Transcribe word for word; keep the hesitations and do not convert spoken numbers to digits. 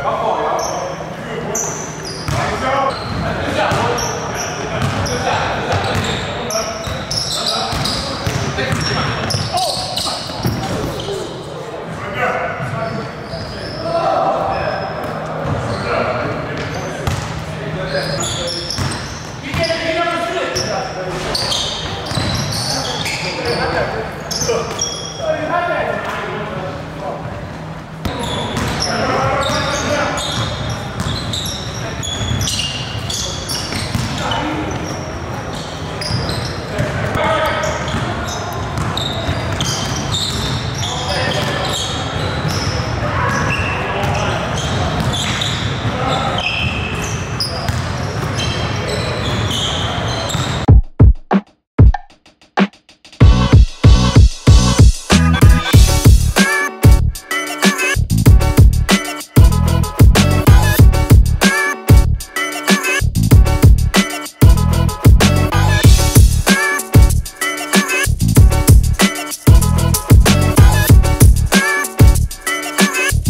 Come on.